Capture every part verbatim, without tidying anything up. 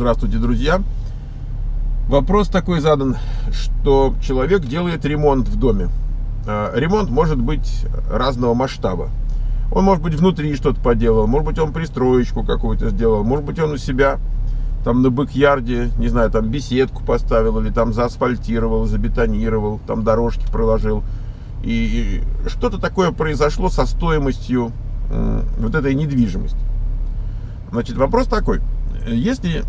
Здравствуйте, друзья. Вопрос такой задан, что человек делает ремонт в доме. Ремонт может быть разного масштаба. Он, может быть, внутри что-то поделал, может быть, он пристроечку какую-то сделал, может быть, он у себя там на бэк-ярде, не знаю, там беседку поставил, или там заасфальтировал, забетонировал, там дорожки проложил. И что-то такое произошло со стоимостью вот этой недвижимости. Значит, вопрос такой. Если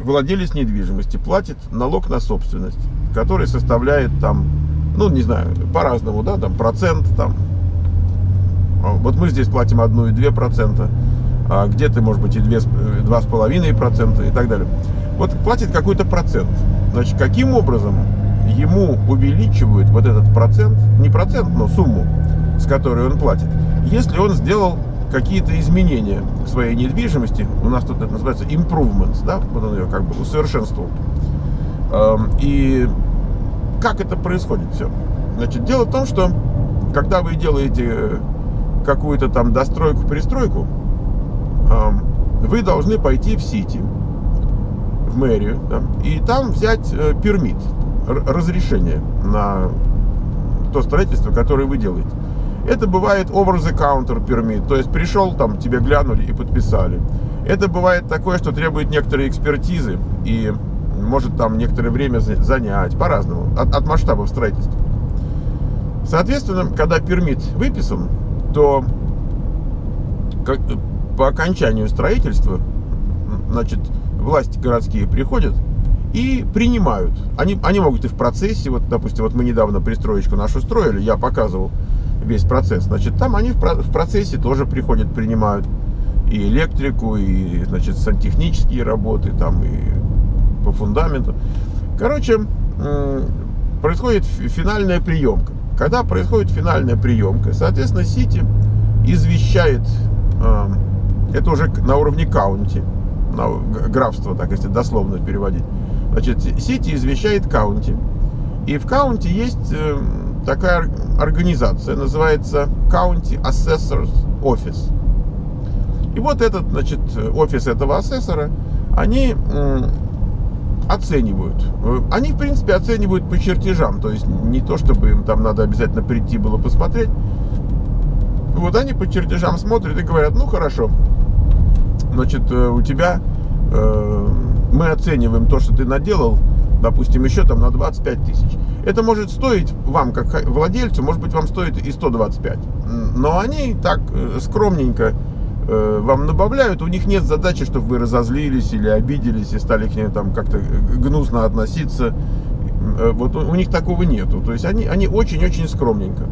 владелец недвижимости платит налог на собственность, который составляет там, ну, не знаю, по-разному, да, там процент, там, вот мы здесь платим одну целую две десятых процента, а где-то, может быть, и два целых пять десятых процента и так далее. Вот платит какой-то процент. Значит, каким образом ему увеличивают вот этот процент, не процент, но сумму, с которой он платит, если он сделал какие-то изменения в своей недвижимости, у нас тут это называется improvements, да, вот он ее как бы усовершенствовал. И как это происходит все? Значит, дело в том, что когда вы делаете какую-то там достройку, пристройку, вы должны пойти в сити, в мэрию, да, и там взять пермит, разрешение на то строительство, которое вы делаете. Это бывает over-the-counter permit, то есть пришел, там тебе глянули и подписали. Это бывает такое, что требует некоторые экспертизы и может там некоторое время занять, по-разному, от, от масштабов строительства. Соответственно, когда пермит выписан, то как, по окончанию строительства, значит, власти городские приходят и принимают. Они, они могут и в процессе, вот, допустим, вот мы недавно пристроечку нашу строили, я показывал весь процесс. Значит, там они в процессе тоже приходят, принимают и электрику, и, значит, сантехнические работы, там, и по фундаменту. Короче, происходит финальная приемка. Когда происходит финальная приемка, соответственно, сити извещает, это уже на уровне каунти, графства, так если дословно переводить, значит, сити извещает каунти. И в каунти есть такая организация, называется County Assessor's Office. И вот этот, значит, офис этого ассессора, они оценивают. Они, в принципе, оценивают по чертежам, то есть не то, чтобы им там надо обязательно прийти было посмотреть. Вот они по чертежам смотрят и говорят: ну хорошо, значит, у тебя, э, мы оцениваем то, что ты наделал, допустим, еще там на двадцать пять тысяч. Это может стоить вам, как владельцу, может быть, вам стоит и сто двадцать пять. Но они так скромненько вам добавляют. У них нет задачи, чтобы вы разозлились или обиделись и стали к ним там как-то гнусно относиться. Вот у них такого нету. То есть они, они очень-очень скромненько.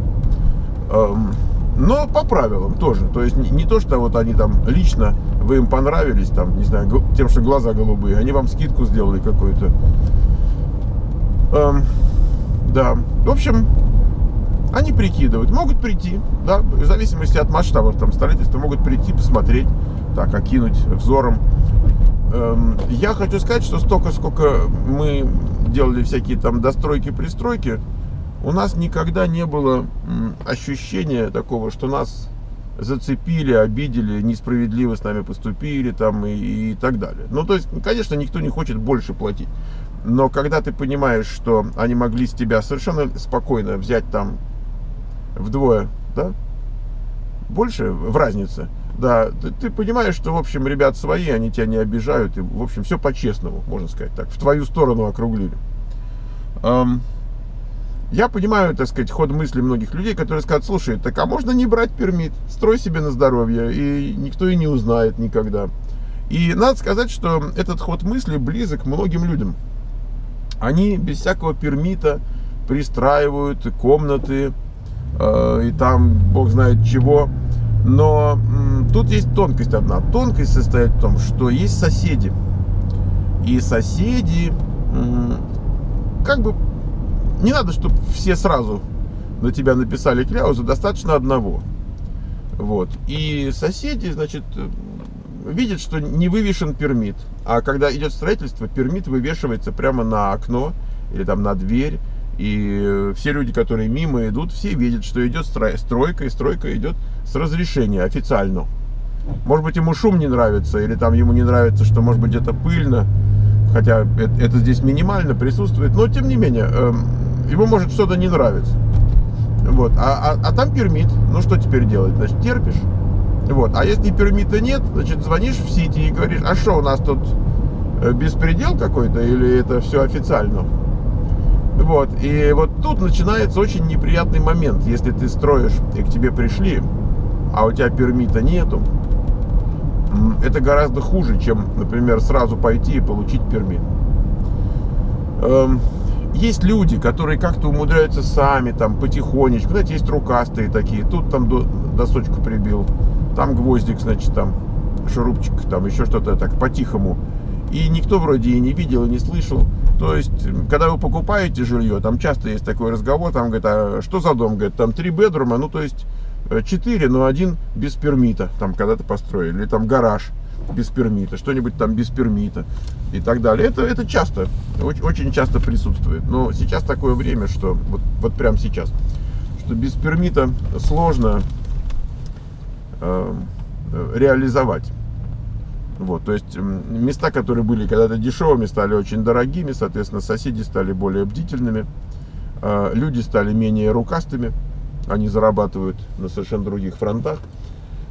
Но по правилам тоже. То есть не то, что вот они там лично, вы им понравились, там, не знаю, тем, что глаза голубые, они вам скидку сделали какую-то. Эм, да. В общем, они прикидывают. Могут прийти, да, в зависимости от масштабов там строительства, могут прийти, посмотреть, так, окинуть взором. Эм, я хочу сказать, что столько, сколько мы делали всякие там достройки, пристройки, у нас никогда не было ощущения такого, что нас зацепили, обидели, несправедливо с нами поступили там и, и так далее. Ну, то есть, конечно, никто не хочет больше платить. Но когда ты понимаешь, что они могли с тебя совершенно спокойно взять там вдвое, да, больше в разнице, да, ты, ты понимаешь, что, в общем, ребят свои, они тебя не обижают. И, в общем, все по-честному, можно сказать так, в твою сторону округлили. Я понимаю, так сказать, ход мысли многих людей, которые скажут: слушай, так а можно не брать пермит, строй себе на здоровье, и никто и не узнает никогда. И надо сказать, что этот ход мысли близок многим людям. Они без всякого пермита пристраивают комнаты, э, и там бог знает чего. Но м, тут есть тонкость одна. Тонкость состоит в том, что есть соседи. И соседи, м, как бы, не надо, чтобы все сразу на тебя написали кляузу, достаточно одного. Вот. И соседи, значит, видят, что не вывешен пермит. А когда идет строительство, пермит вывешивается прямо на окно или там на дверь. И все люди, которые мимо идут, все видят, что идет стройка, и стройка идет с разрешения официально. Может быть, ему шум не нравится, или там ему не нравится, что, может быть, это пыльно, хотя это, это здесь минимально присутствует, но тем не менее, э, ему может что-то не нравиться. Вот. А, а, а там пермит, ну что теперь делать, значит, терпишь. Вот. А если пермита нет, значит, звонишь в Сити и говоришь, а что у нас тут беспредел какой-то, или это все официально? Вот. И вот тут начинается очень неприятный момент, если ты строишь, и к тебе пришли, а у тебя пермита нету. Это гораздо хуже, чем, например, сразу пойти и получить пермит. Есть люди, которые как-то умудряются сами, там, потихонечку. Знаете, есть рукастые такие. Тут там досочку прибил, там гвоздик, значит, там шурупчик, там еще что-то так по-тихому. И никто вроде и не видел, и не слышал. То есть, когда вы покупаете жилье, там часто есть такой разговор, там, говорит, а что за дом? Говорит, там три бедрума, ну, то есть... четыре, но один без пермита, там когда-то построили, или там гараж без пермита, что-нибудь там без пермита и так далее. Это, это часто, очень часто присутствует. Но сейчас такое время, что вот, вот прямо сейчас, что без пермита сложно э, реализовать. Вот, то есть места, которые были когда-то дешевыми, стали очень дорогими, соответственно, соседи стали более бдительными, э, люди стали менее рукастыми. Они зарабатывают на совершенно других фронтах.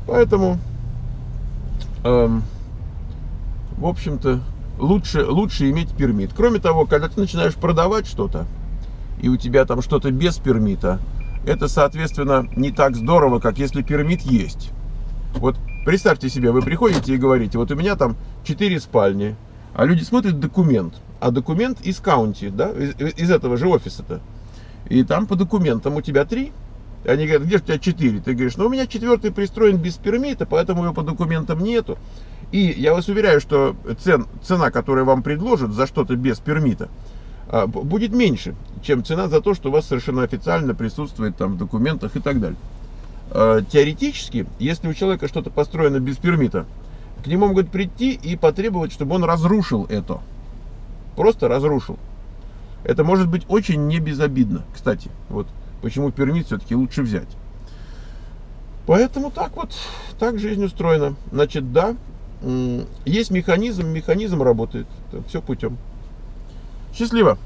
Поэтому, эм, в общем-то, лучше, лучше иметь пермит. Кроме того, когда ты начинаешь продавать что-то, и у тебя там что-то без пермита, это, соответственно, не так здорово, как если пермит есть. Вот представьте себе, вы приходите и говорите, вот у меня там четыре спальни, а люди смотрят документ, а документ из County, да, из, из этого же офиса-то. И там по документам у тебя три. Они говорят, где же у тебя четыре? Ты говоришь, ну у меня четвертый пристроен без пермита, поэтому его по документам нету. И я вас уверяю, что цен, цена, которую вам предложат за что-то без пермита, будет меньше, чем цена за то, что у вас совершенно официально присутствует там в документах и так далее. Теоретически, если у человека что-то построено без пермита, к нему могут прийти и потребовать, чтобы он разрушил это. Просто разрушил. Это может быть очень небезобидно, кстати, вот. Почему пермит все-таки лучше взять? Поэтому так вот, так жизнь устроена. Значит, да, есть механизм, механизм работает. Все путем. Счастливо!